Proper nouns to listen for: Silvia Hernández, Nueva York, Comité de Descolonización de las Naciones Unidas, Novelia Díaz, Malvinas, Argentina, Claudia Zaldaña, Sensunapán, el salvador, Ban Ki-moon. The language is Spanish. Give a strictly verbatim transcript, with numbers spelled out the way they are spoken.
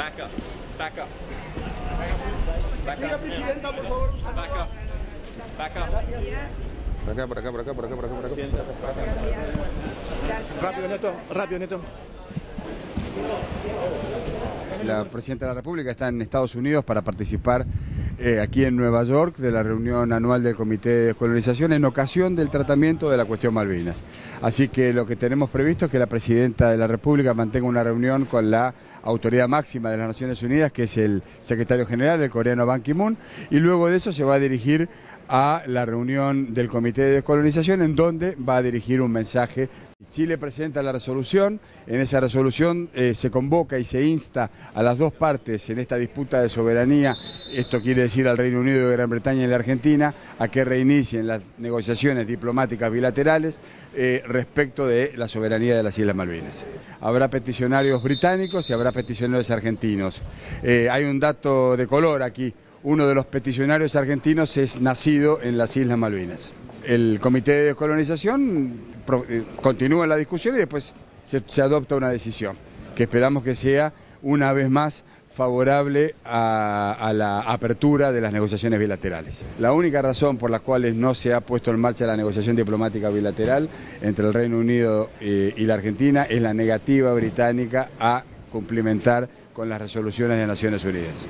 Back up. Back up. Back up. Presidenta, por favor. Back up. Back up. Por acá, por acá, por acá, por acá, por acá, por acá. Rápido, Neto, rápido, Neto. La Presidenta de la República está en Estados Unidos para participar eh, aquí en Nueva York de la reunión anual del Comité de Descolonización en ocasión del tratamiento de la cuestión Malvinas. Así que lo que tenemos previsto es que la Presidenta de la República mantenga una reunión con la autoridad máxima de las Naciones Unidas, que es el secretario general, el coreano Ban Ki-moon, y luego de eso se va a dirigir a la reunión del Comité de Descolonización, en donde va a dirigir un mensaje. Chile presenta la resolución, en esa resolución eh, se convoca y se insta a las dos partes en esta disputa de soberanía, esto quiere decir al Reino Unido de Gran Bretaña y la Argentina, a que reinicien las negociaciones diplomáticas bilaterales eh, respecto de la soberanía de las Islas Malvinas. Habrá peticionarios británicos y habrá peticionarios argentinos. Eh, hay un dato de color aquí. Uno de los peticionarios argentinos es nacido en las Islas Malvinas. El Comité de Descolonización continúa la discusión y después se, se adopta una decisión que esperamos que sea una vez más favorable a, a la apertura de las negociaciones bilaterales. La única razón por la cual no se ha puesto en marcha la negociación diplomática bilateral entre el Reino Unido eh, y la Argentina es la negativa británica a cumplimentar con las resoluciones de Naciones Unidas.